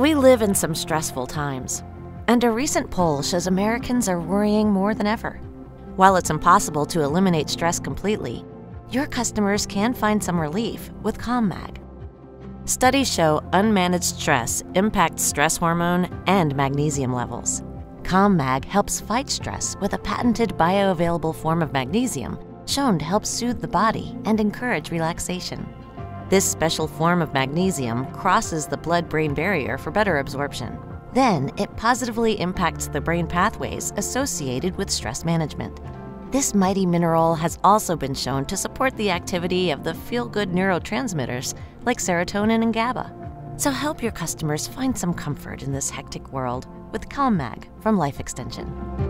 We live in some stressful times, and a recent poll shows Americans are worrying more than ever. While it's impossible to eliminate stress completely, your customers can find some relief with Calm-Mag. Studies show unmanaged stress impacts stress hormone and magnesium levels. Calm-Mag helps fight stress with a patented bioavailable form of magnesium shown to help soothe the body and encourage relaxation. This special form of magnesium crosses the blood-brain barrier for better absorption. Then it positively impacts the brain pathways associated with stress management. This mighty mineral has also been shown to support the activity of the feel-good neurotransmitters like serotonin and GABA. So help your customers find some comfort in this hectic world with Calm-Mag from Life Extension.